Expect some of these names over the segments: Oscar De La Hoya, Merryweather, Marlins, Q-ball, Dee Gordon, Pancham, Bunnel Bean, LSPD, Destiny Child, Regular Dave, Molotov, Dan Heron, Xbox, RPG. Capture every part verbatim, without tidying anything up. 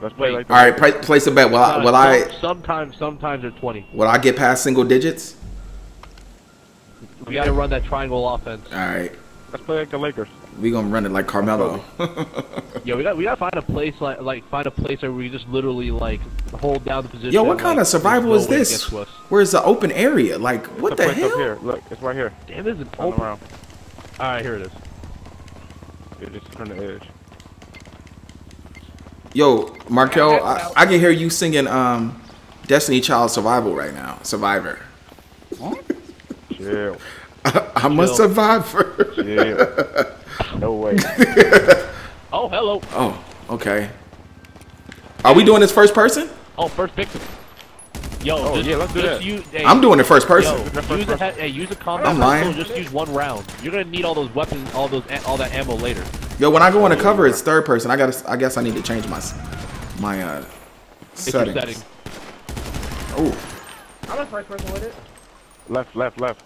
Let's play like that. All right, pr place a bet. Will I, will I? Sometimes, sometimes it's twenty. Will I get past single digits? We gotta run that triangle offense. All right. Let's play like the Lakers. We gonna run it like Carmelo. Yeah, we got we gotta find a place like like find a place where we just literally like hold down the position. Yo, what kind like, of survival is this? Where's the open area? Like it's what the place hell? Up here. Look, it's right here. Damn, this is open. All right, here it is. It just turned the edge. Yo, Markel, I, I can hear you singing um, Destiny Child Survival right now. Survivor. What? Chill. I, I'm Chill. a survivor. Chill. No way. Oh, hello. Oh, okay. Are we doing this first person? Oh, first victim. Yo, oh, just, yeah, let's do that. Use, hey, I'm doing it first person. Yo, use first person. A, hey, use a combat I'm lying. Just use one round. You're gonna need all those weapons, all those, all that ammo later. Yo, when I go into cover, it's third person. I gotta, I guess I need to change my, my uh, settings. Setting. Oh. I'm a first person with it. Left, left, left.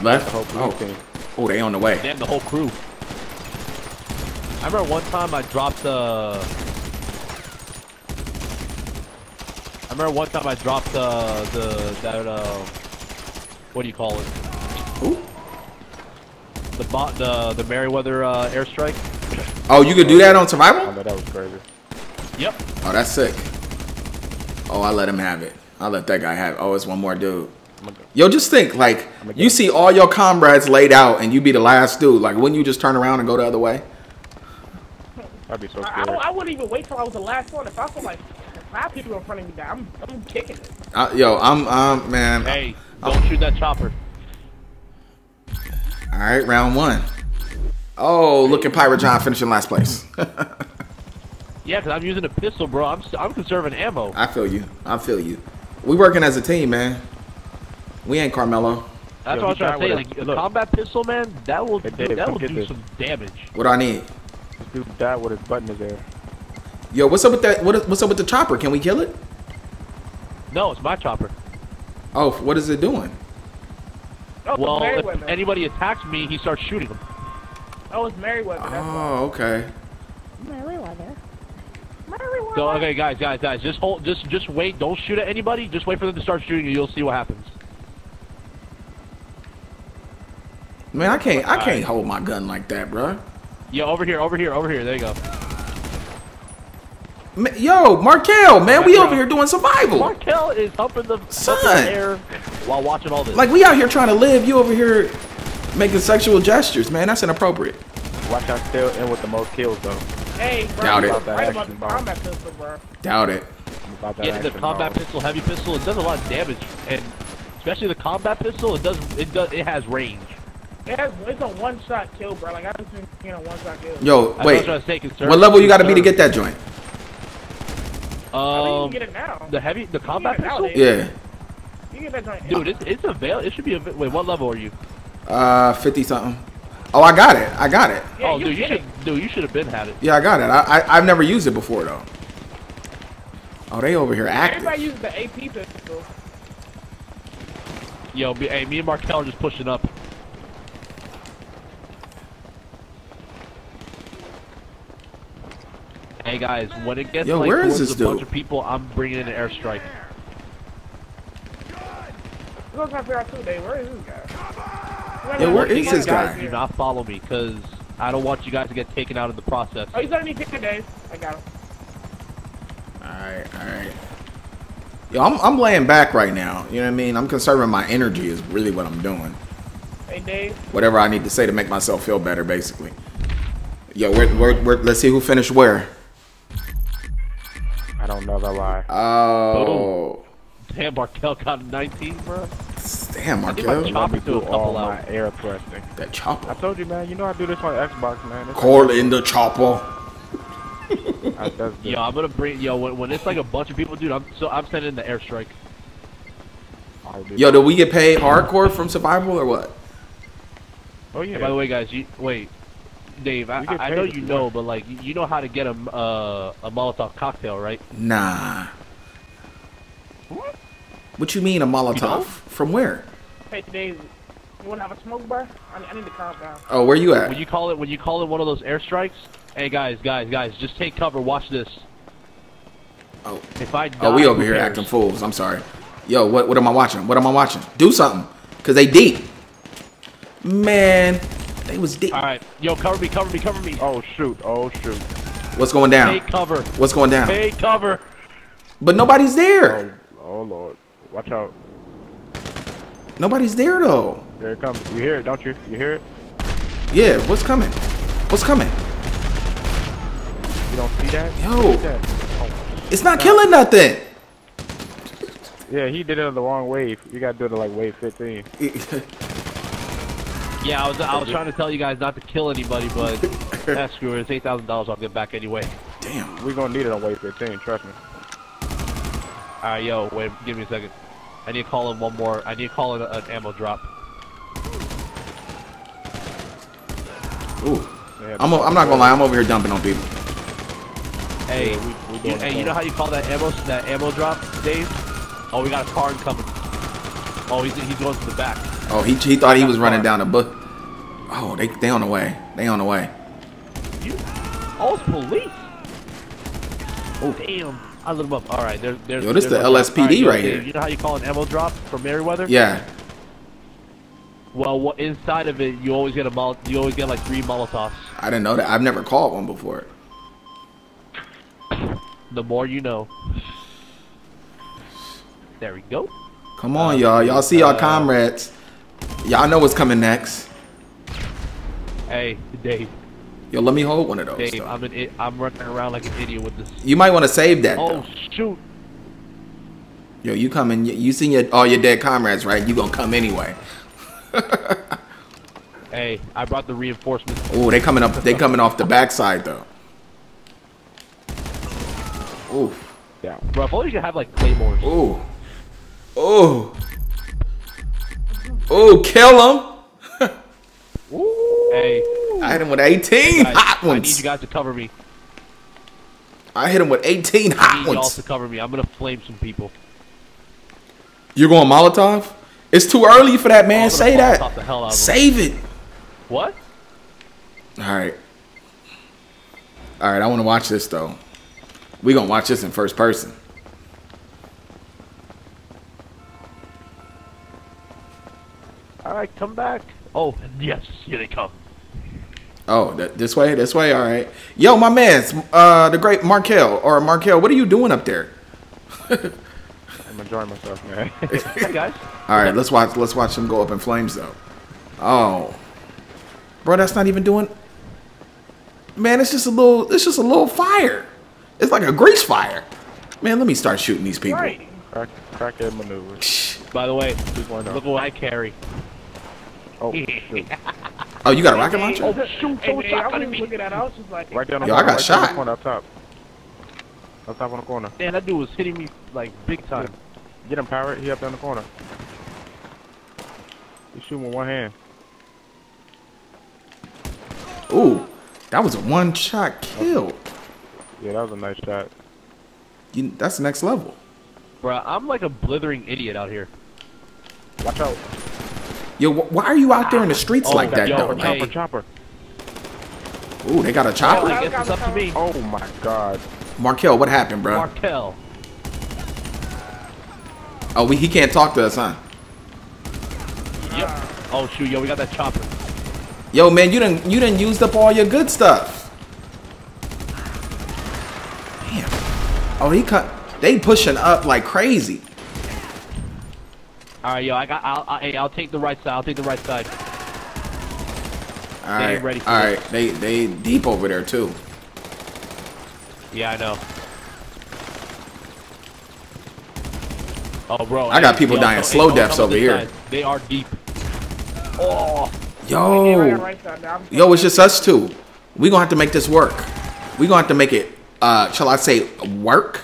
Left. Oh, okay. Oh, they on the way. Damn, the whole crew. I remember one time I dropped the. Uh, I remember one time I dropped the uh, the that uh, what do you call it? Ooh. The bot the the Merryweather uh, airstrike. Oh, you could do that on survival? I know that was crazy. Yep. Oh, that's sick. Oh, I let him have it. I let that guy have it. Oh, it's one more dude. Yo, just think, like, you see all your comrades laid out and you be the last dude. Like, wouldn't you just turn around and go the other way? I'd be so scared. I, I, I wouldn't even wait till I was the last one. If I saw, like, five people in front of me, I'm, I'm kicking it. Uh, yo, I'm, um, man. Hey, I'm, don't I'm, shoot that chopper. All right, round one. Oh, look at Pirate John finishing last place. Yeah, because I'm using a pistol, bro. I'm, I'm conserving ammo. I feel you. I feel you. We working as a team, man. We ain't Carmelo. That's what I was trying to say. Like, a combat pistol, man, that will do, that will do some damage. What do I need? This dude died with his butt in his air. Yo, what's up with that? What, what's up with the chopper? Can we kill it? No, it's my chopper. Oh, what is it doing? Oh, well, if anybody attacks me, he starts shooting them. Oh, it's Merryweather. Oh, okay. Merryweather. Merryweather. So, okay, guys, guys, guys, just hold, just, just wait. Don't shoot at anybody. Just wait for them to start shooting, and you'll see what happens. Man, I can't, I can't right. hold my gun like that, bro. Yo, over here, over here, over here. There you go. Man, yo, Markel, man, we over here doing survival. Markel is up in the, Son. Up in the air while watching all this. Like, we out here trying to live. You over here making sexual gestures, man. That's inappropriate. Watch out, still in with the most kills, though. Hey, bro. Doubt it. Right about the combat pistol, bro. Doubt it. About that yeah, the combat ball. pistol, heavy pistol, it does a lot of damage, and especially the combat pistol, it does, it does, it has range. It has, it's a one-shot kill, bro. Like, I just been you know, one-shot kill. Yo, wait. What level you got to be to get that joint? Um, you can get it now. The heavy, the combat pistol. Now, yeah. You can get that joint. Dude, it's it's available. It should be available. Wait, what level are you? Uh, fifty something. Oh, I got it. I got it. Yeah, oh, you dude, you should, it. dude, you should have been had it. Yeah, I got it. I, I I've never used it before though. Oh, they over here active. Everybody uses the A P pistol. Yo, hey, me and Markel are just pushing up. Hey guys, when it gets Yo, like towards a dude? bunch of people, I'm bringing in an airstrike. Where is this guy? Yo, where is this guy? Guys, do not follow me, cause I don't want you guys to get taken out of the process. Oh, he's letting me pick today. I got him. All right, all right. Yo, I'm I'm laying back right now. You know what I mean? I'm conserving my energy is really what I'm doing. Hey Dave. Whatever I need to say to make myself feel better, basically. Yo, we're, we're, we're, let's see who finished where. I don't know that lie. Oh. Boom. Damn, Markel got nineteen, bro. Damn, Markel. I, I chopper through a couple out. My air thrusting. That chopper. I told you, man. You know I do this on Xbox, man. It's Call in the chopper. Yo, I'm gonna bring. Yo, when, when it's like a bunch of people, dude. I'm so I'm sending the airstrike. Yo, do we get paid hardcore from survival or what? Oh yeah. Hey, by the way, guys, you wait. Dave, I, I know you know, but like, you know how to get a uh, a Molotov cocktail, right? Nah. What? What you mean a Molotov? You know? From where? Hey, Dave, you wanna have a smoke bar? I, I need to calm down. Oh, where you at? When you call it, when you call it one of those airstrikes, Hey guys, guys, guys, just take cover. Watch this. Oh. If I die, oh, we over here cares? acting fools. I'm sorry. Yo, what what am I watching? What am I watching? Do something, cause they deep. Man, they was deep. All right, yo, cover me, cover me, cover me. Oh shoot, oh shoot. What's going down? Take cover. What's going down? Take cover. But nobody's there. Oh, oh Lord, watch out. Nobody's there though. There it comes. You hear it, don't you? You hear it? Yeah. What's coming? What's coming? You don't see that? Yo, see that? Oh, it's not no. killing nothing. Yeah, he did it on the wrong wave. You gotta do it like wave fifteen. Yeah, I was I was trying to tell you guys not to kill anybody, but that's screw it. It's eight thousand dollars. I'll get back anyway. Damn, we're gonna need it on wave fifteen. Trust me. All right, yo, wait, give me a second. I need to call in one more. I need to call in an ammo drop. Ooh, yeah, I'm a, I'm not gonna lie. I'm over here dumping on people. Hey, yeah, we, we you, hey, you know how you call that ammo that ammo drop, Dave? Oh, we got a car coming. Oh, he's he's going to the back. Oh, he he thought he was running down the book. Oh, they they on the way. They on the way. You, oh, it's police. Oh, damn. I lit him up. All right, there, there's. Yo, this there's the L S P D right here. You know how you call an ammo drop for Merryweather? Yeah. Well, what, inside of it, you always get a mol you always get like three Molotovs. I didn't know that. I've never called one before. The more you know. There we go. Come on, y'all. Y'all see y'all uh, comrades. Y'all know what's coming next. Hey, Dave. Yo, let me hold one of those. Dave, I'm, an, I'm running around like an idiot with this. You might want to save that, oh, though. Shoot. Yo, you coming. You seen your, all your dead comrades, right? You going to come anyway. Hey, I brought the reinforcements. Oh, they coming up. They coming off the backside, though. Ooh. Yeah. Bro, if only you could have, like, claymores. Ooh. Oh, oh, kill him! Hey, I hit him with eighteen guys, hot ones. I need you guys to cover me. I hit him with eighteen I hot ones. Y'all to cover me. I'm gonna flame some people. You're going Molotov? It's too early for that, man. Say that. The hell out of Save it. What? All right. All right. I want to watch this though. We gonna watch this in first person. All right, come back. Oh, yes, here they come. Oh, th this way, this way. All right. Yo, my man's uh, the great Markel or Markel. What are you doing up there? I'm enjoying myself, man. Hey guys. All right, let's watch. Let's watch them go up in flames, though. Oh, bro, that's not even doing. Man, it's just a little. It's just a little fire. It's like a grease fire. Man, let me start shooting these people. Right. Crack, crackhead maneuvers. By the way, look what I carry. Oh, shoot. Oh, you got a rocket launcher? Oh, shoot, shoot, hey, shot. I was looking at us, like, right down on the corner. Yo, I got shot. Up top. Up top on the corner. Man, that dude was hitting me, like, big time. Get him, pirate. He up down the corner. He's shooting with one hand. Ooh, that was a one-shot kill. Yeah, that was a nice shot. You, that's the next level. Bro, I'm like a blithering idiot out here. Watch out. Yo, why are you out there in the streets oh, like that, yo, though? Chopper, man? Chopper. Ooh, they got a chopper. Oh, I got up to me. Oh my God. Markel, what happened, bro? Markel. Oh, we, he can't talk to us, huh? Yep. Oh shoot, yo, we got that chopper. Yo, man, you done you done used up all your good stuff. Damn. Oh, he cut. They pushing up like crazy. All right, yo, I got. I'll, I, I'll take the right side. I'll take the right side. All right, they ain't ready for all right. They they deep over there too. Yeah, I know. Oh, bro, I got people yo, dying yo, slow yo, deaths over here. Side. They are deep. Oh, yo, right yo, it's just us two. We gonna have to make this work. We gonna have to make it. Uh, shall I say work?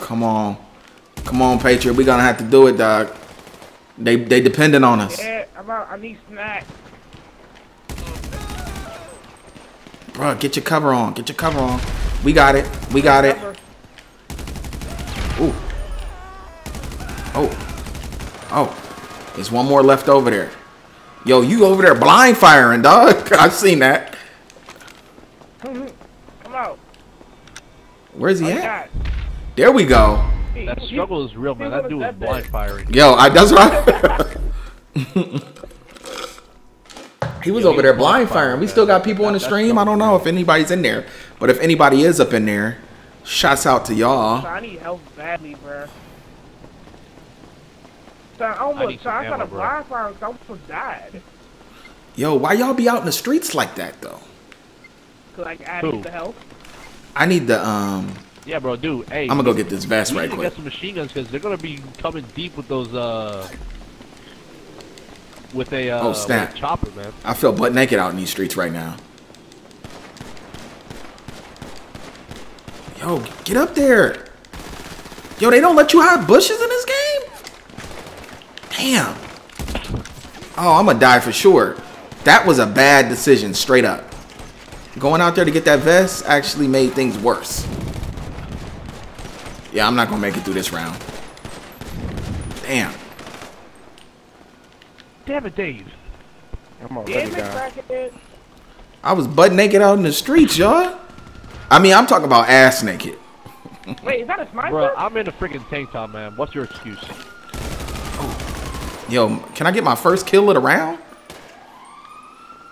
Come on. Come on, Patriot. We're going to have to do it, dog. They they dependent on us. Yeah, I'm out. I need snacks. Bro, get your cover on. Get your cover on. We got it. We got it. Ooh. Oh. Oh. There's one more left over there. Yo, you over there blind firing, dog. I've seen that. Come out. Where's he oh, at? God. There we go. That struggle is real, man. That dude is blind firing. Yo, I, that's right. He was yeah, over there blind firing. firing. We still got people that, in the stream. I don't know if anybody's in there, but if anybody is up in there, shouts out to y'all. I need help badly, bro. So I almost so I got a blind fire because I almost died. Yo, why y'all be out in the streets like that though? Cause like, I need the help. I need the um. Yeah, bro, dude. Hey, I'm gonna go get this vest right quick. Get some machine guns because they're gonna be coming deep with those uh. With a, uh, oh, snap. With a chopper, man. I feel butt naked out in these streets right now. Yo, get up there. Yo, they don't let you hide bushes in this game? Damn. Oh, I'm gonna die for sure. That was a bad decision, straight up. Going out there to get that vest actually made things worse. Yeah, I'm not gonna make it through this round. Damn. Damn it, Dave. I'm already down. I was butt naked out in the streets, y'all. I mean, I'm talking about ass naked. Wait, is that a sniper? Bro, I'm in a freaking tank top, man. What's your excuse? Oh. Yo, can I get my first kill of the round?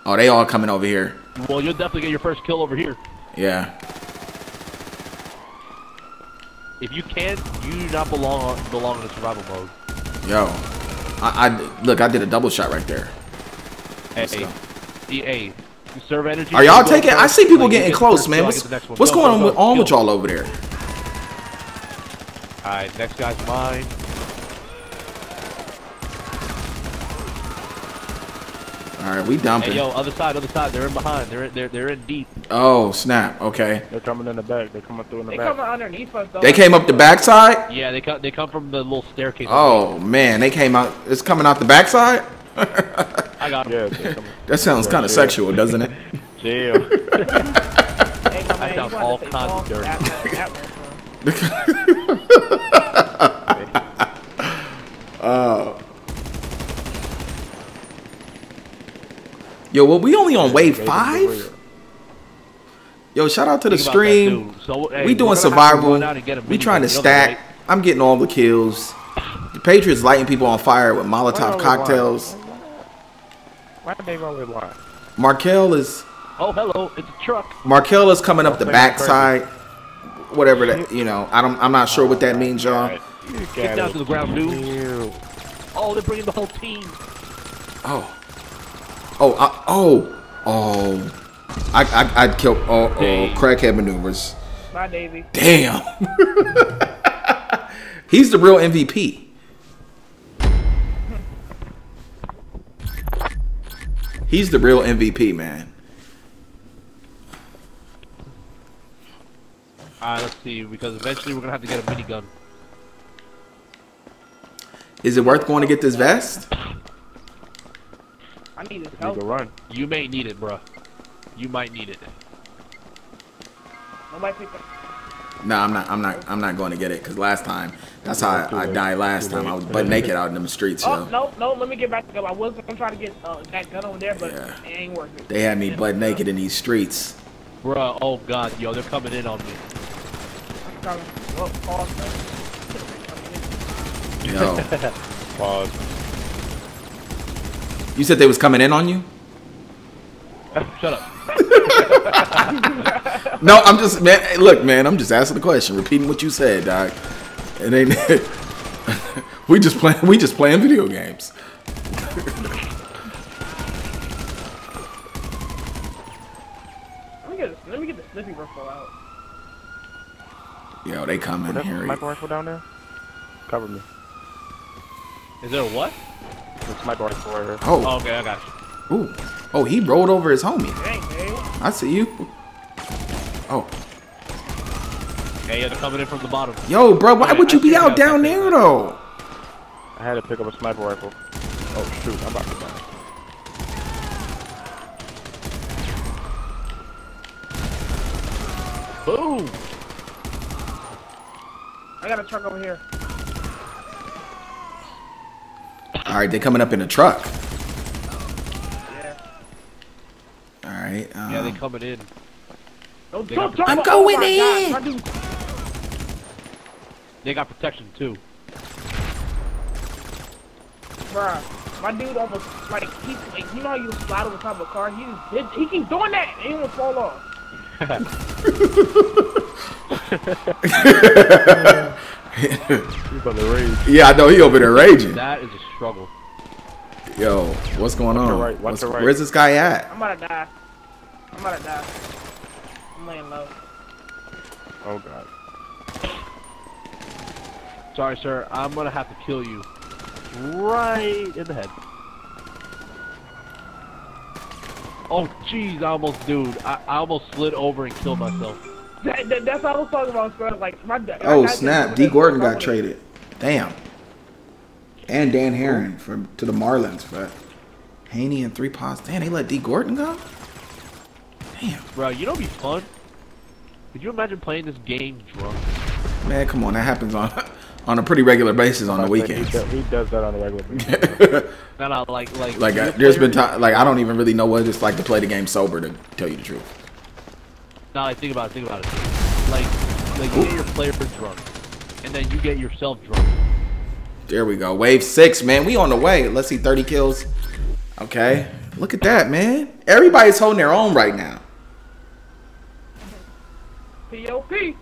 Oh, they all coming over here. Well, you'll definitely get your first kill over here. Yeah. If you can't, you do not belong belong in the survival mode. Yo. I, I look. I did a double shot right there. Hey, hey, hey, you serve energy. Are y'all taking? I see people like getting get close, man. What's, what's go, going go, go, on go. with y'all over there? All right, next guy's mine. All right, we dumping. Hey, yo, other side, other side. They're in behind. They're in, they're they're in deep. Oh snap! Okay. They're coming in the back. They're coming through in the they back. They come underneath us. Though. They came up the backside. Yeah, they come. They come from the little staircase. Oh man, they came out. It's coming out the backside. I got them. Yeah, that sounds kind of sexual, doesn't it? Chill. That sounds all kinds of dirty. Oh. Yo, well, we only on wave five? Yo, shout out to the stream. So, hey, we doing survival. We trying to stack. I'm getting all the kills. The Patriots lighting people on fire with Molotov cocktails. Why are they rolling wire? Markel is... Oh, hello. It's a truck. Markel is coming up the backside. Whatever that, you know. I don't, I'm not sure what that means, y'all. Get down to the ground, dude. Oh, they're bringing the whole team. Oh. Oh, I, oh, oh! I, I, I'd kill. Oh, oh, crackhead maneuvers. Bye, Davey. Damn. He's the real M V P. He's the real M V P, man. All right, let's see. Because eventually we're gonna have to get a minigun. Is it worth going to get this vest? I need his help. Run. You may need it, bro. You might need it. No, I'm not. I'm not. I'm not going to get it because last time, that's how I, I died last time. I was butt naked out in them streets. Oh yo. no, no. Let me get back to go. I was gonna try to get uh, that gun over there, but yeah. It ain't working. They had me butt naked in these streets. Bro, oh god, yo, they're coming in on me. Yo. Pause. You said they was coming in on you? Shut up. No, I'm just, man, hey, look, man, I'm just asking the question, repeating what you said, dog. It ain't we just playing we just playing video games. Let me get let me get the sniffing rifle out. Yo, they coming here. Micro rifle down there? Cover me. Is there a what? It's my board for her. Oh. Oh, okay, I got you. Ooh. Oh, he rolled over his homie. Dang, I see you. Oh. Hey, you're coming in from the bottom. Yo, bro, why yeah, would you I be out down there, though? I had to pick up a sniper rifle. Oh, shoot. I'm about to die. Boom. I got a truck over here. Alright, they're coming up in a truck. Yeah. Alright. Um, yeah, they're coming in. They jump, jump, I'm going in! God, they got protection too. Bruh, my dude almost, like, he, like, you know how you slide over top of a car? He just, he keep doing that! And he won't fall off. Yeah, I know he over there raging. That is a struggle. Yo, what's going on? Right, what's, right. Where's this guy at? I'm about to die. I'm about to die. I'm laying low. Oh god. Sorry, sir. I'm gonna have to kill you right in the head. Oh jeez, I almost, dude. I, I almost slid over and killed myself. That, that, that's what I was talking about, sir. Like, my, oh I snap! Dee Gordon got traded. Damn. And Dan Heron from to the Marlins, but Haney and three pots. Damn, they let Dee Gordon go. Damn. Bro, you know what'd be fun? Could you imagine playing this game drunk? Man, come on, that happens on on a pretty regular basis on the weekends. He, he does that on a regular basis. no, no, like like. Like I, there's been time, like I don't even really know what it's like to play the game sober, to tell you the truth. Now, like, think about it, think about it. Like, like you get your player drunk, and then you get yourself drunk. There we go. Wave six, man. We on the way. Let's see, thirty kills. Okay. Look at that, man. Everybody's holding their own right now. P O P.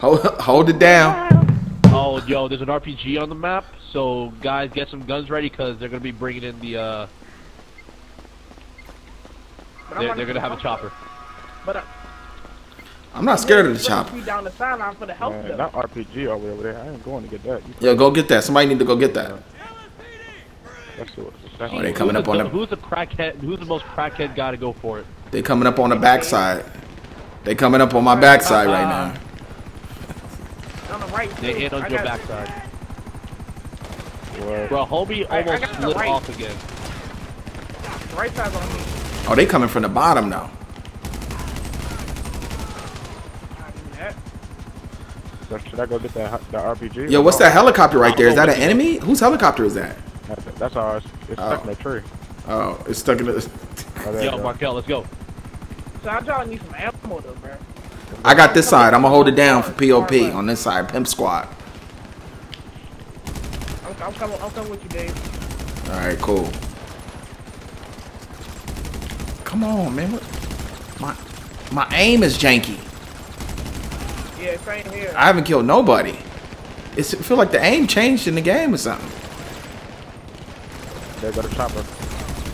Hold, hold it down. Oh, yo, there's an R P G on the map, so guys, get some guns ready, because they're going to be bringing in the, uh... They're, they're going to have a chopper. But... Uh... I'm not scared of the chopper. Down the sideline for the help. Man, not R P G all the way over there. I ain't going to get that. Yo, go get that. Somebody need to go get that. That's what, that's oh, they coming up the, on the. Who's the crackhead? Who's the most crackhead guy to go for it? They coming up on the backside. They coming up on my backside uh, right now. On the right. They hit on your backside. What? Bro, homie almost I, I slid right. off again. The right side's on me. Oh, they coming from the bottom now. Should I go get that the R P G? Yo, what's that helicopter right there? Is that an enemy? Whose helicopter is that? That's ours. It's stuck in a tree. Oh, it's stuck in a... Yo, Markel, let's go. So I'm trying to need some ammo though, bro. I got this side. I'm going to hold it down for P O P on this side. Pimp Squad. I'm coming, I'm coming with you, Dave. All right, cool. Come on, man. My, my aim is janky. Yeah, same here. I haven't killed nobody. It's, it feel like the aim changed in the game or something. There go the chopper.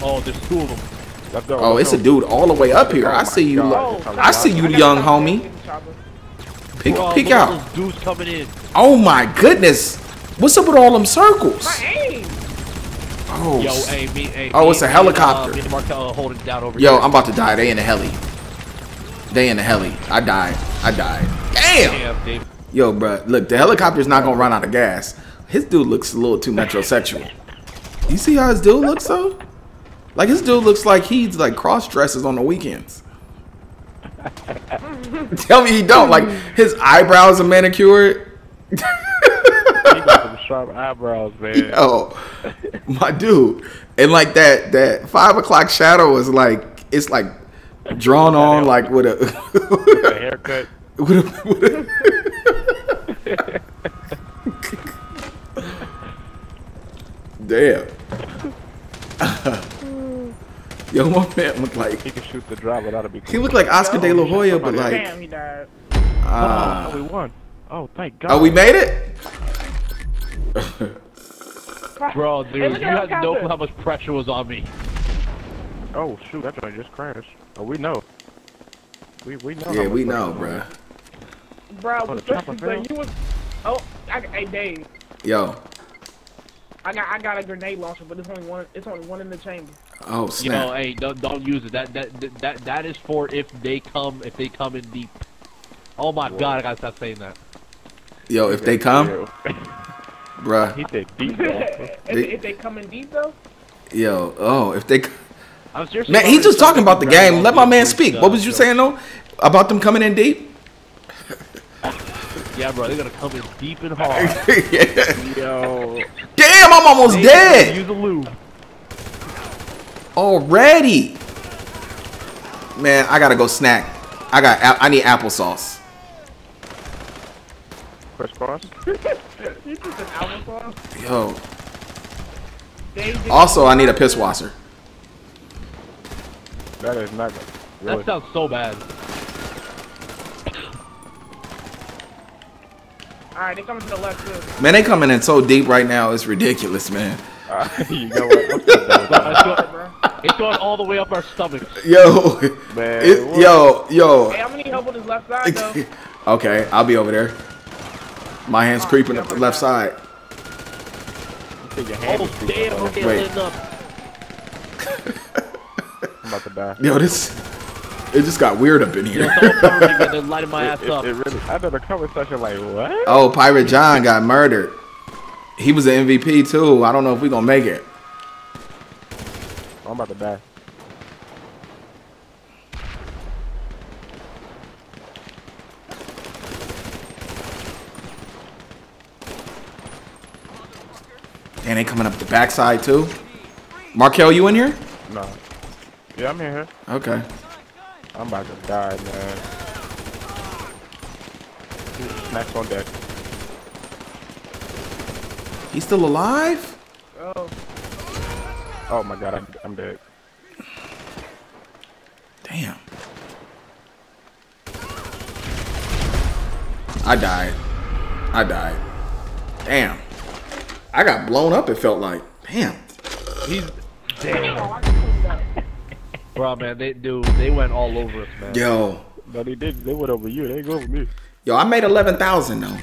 Oh, there's two of them. Let's go. Oh, Let's it's go. a dude all the way up here. Oh, I see you. Oh, I see you, young homie. Pick, Bro, pick out. Dudes coming in. Oh my goodness! What's up with all them circles? My aim. Oh. Yo, hey, me, hey, oh, it's a helicopter. Me and, uh, me and Markel holding down over Yo, here. I'm about to die. They in the heli. They in the heli. I died. I died. Damn! Yo, bro, look, the helicopter's not gonna run out of gas. His dude looks a little too metrosexual. You see how his dude looks, though? Like, his dude looks like he's, like, cross-dresses on the weekends. Tell me he don't. Like, his eyebrows are manicured. He got some sharp eyebrows, man. Yo, my dude. And, like, that, that five o'clock shadow is, like, it's, like, drawn on, like, with a... with a haircut. What a, what a Damn. Yo, my man looked like he could shoot the driver. That'd be cool. He looked like Oscar De La Hoya, but like. Damn, he died. Uh, oh, we won. Oh, thank God. Oh, we made it. Bro, dude, hey, you had no clue how much pressure was on me. Oh shoot, that guy just crashed. Oh, we know. We, we know yeah, we know, bruh. Bruh, was just, like, you was... Oh, I, hey, Dave. Yo. I got I got a grenade launcher, but it's only one It's only one in the chamber. Oh, snap. You know, hey, don't, don't use it. That, that that that that is for if they come if they come in deep. Oh, my Whoa. God, I gotta stop saying that. Yo, if they come? Bruh. He said deep, though. if, they, if they come in deep, though? Yo, oh, if they... I'm seriously man, he's just talking about the game. Let my man speak. What was you saying though about them coming in deep? Yeah, bro, they're gonna come in deep and hard. Yeah. Yo. Damn, I'm almost they dead. Use a lube. Already. Man, I gotta go snack. I got. I need applesauce. Press cross. This is an applesauce. Yo. Also, I need a piss washer. That is not good. Really. That sounds so bad. Alright, they coming to the left too. Man, they coming in so deep right now, it's ridiculous, man. Uh, you know what? It's going all the way up our stomachs. Yo, man, it, yo, yo. Hey, I'm gonna need help with this left side though. Okay, I'll be over there. My hand's oh, creeping up the left side. Your hand oh, damn, we're getting lit up. I'm about to die. Yo, this... It just got weird up in here. Yeah, they're lighting my ass it, up. It, it really, I did a comment section like, what? Oh, Pirate John got murdered. He was an M V P, too. I don't know if we're going to make it. I'm about to die. And they coming up the backside, too. Markel, you in here? No. Yeah, I'm in here. Okay. I'm about to die, man. Max on deck. He's still alive? Oh. Oh my god, I'm, I'm dead. Damn. I died. I died. Damn. I got blown up, it felt like. Damn. He's damn. Bro, man, they do. They went all over us, man. Yo. No, they did. They went over you. They go over me. Yo, I made eleven thousand though.